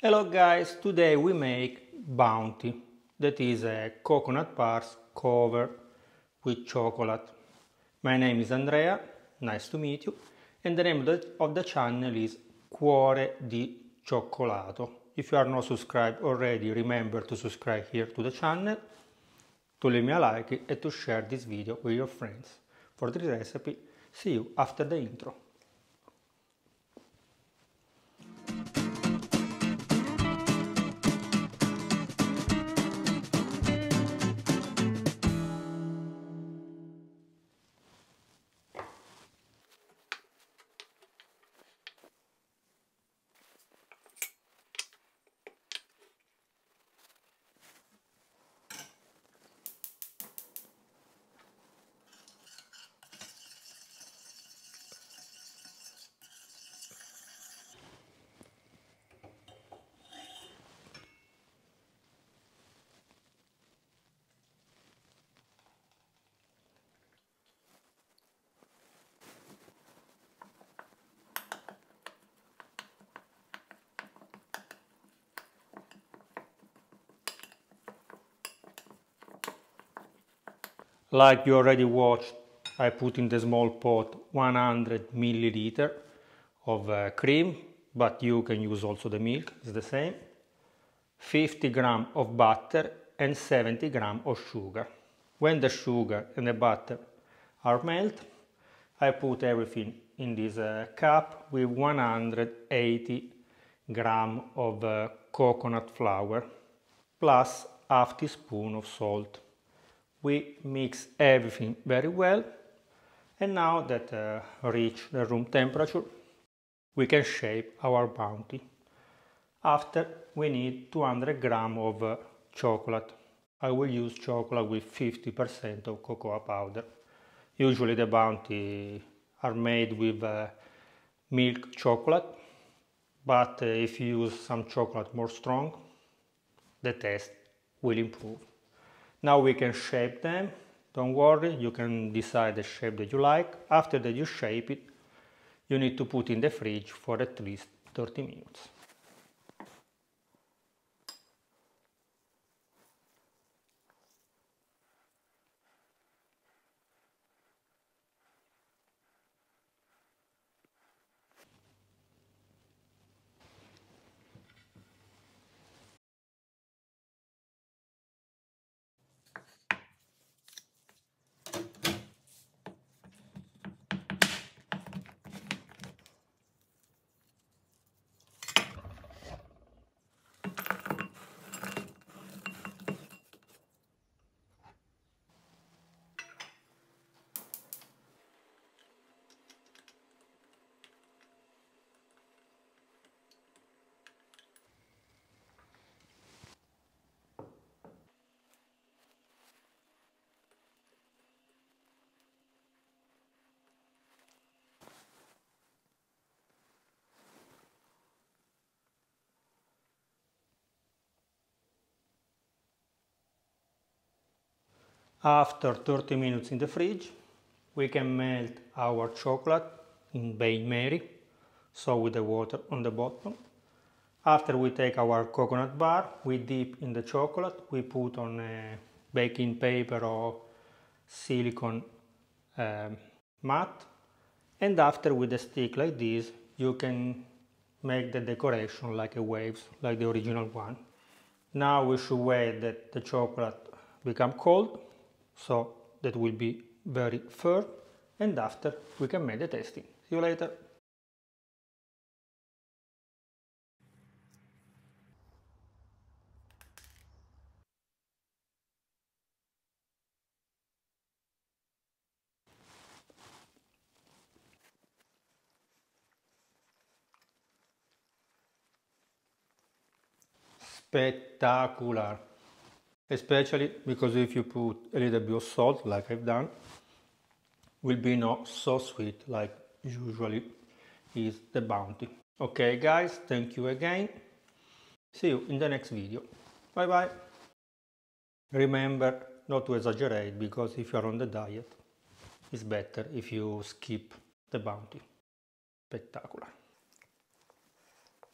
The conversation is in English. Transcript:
Hello guys, today we make Bounty, that is a coconut bars covered with chocolate. My name is Andrea, nice to meet you, and the name of the channel is Cuore di Cioccolato. If you are not subscribed already, remember to subscribe here to the channel, to leave me a like and to share this video with your friends. For this recipe, see you after the intro. Like you already watched, I put in the small pot 100 milliliter of cream, but you can use also the milk, it's the same, 50 gram of butter and 70 gram of sugar. When the sugar and the butter are melted, I put everything in this cup with 180 gram of coconut flour plus half teaspoon of salt. We mix everything very well, and now that reach the room temperature, we can shape our Bounty. After, we need 200 grams of chocolate. I will use chocolate with 50% of cocoa powder. Usually the Bounty are made with milk chocolate, but if you use some chocolate more strong, the taste will improve. Now we can shape them, don't worry, you can decide the shape that you like. After that you shape it, you need to put in the fridge for at least 30 minutes. After 30 minutes in the fridge, we can melt our chocolate in Bain Marie, so with the water on the bottom. After we take our coconut bar, we dip in the chocolate, we put on a baking paper or silicone mat, and after with a stick like this, you can make the decoration like a waves, like the original one. Now we should wait that the chocolate become cold. So that will be very firm, and after we can make the tasting. See you later. Spectacular! Especially because if you put a little bit of salt, like I've done, will be not so sweet like usually is the Bounty. Okay guys, thank you again. See you in the next video. Bye bye. Remember not to exaggerate, because if you are on the diet, it's better if you skip the Bounty. Spectacular.